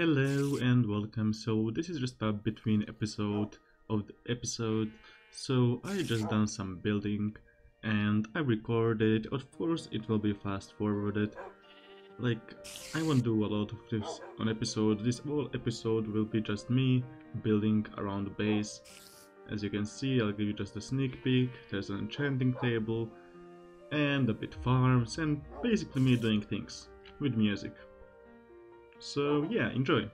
Hello and welcome. So this is just a between episode of the episode. So I just done some building and I recorded. Of course it will be fast forwarded. Like I won't do a lot of this on episode. This whole episode will be just me building around the base. As you can see, I'll give you just a sneak peek. There's an enchanting table and a bit farms and basically me doing things with music. So yeah, enjoy!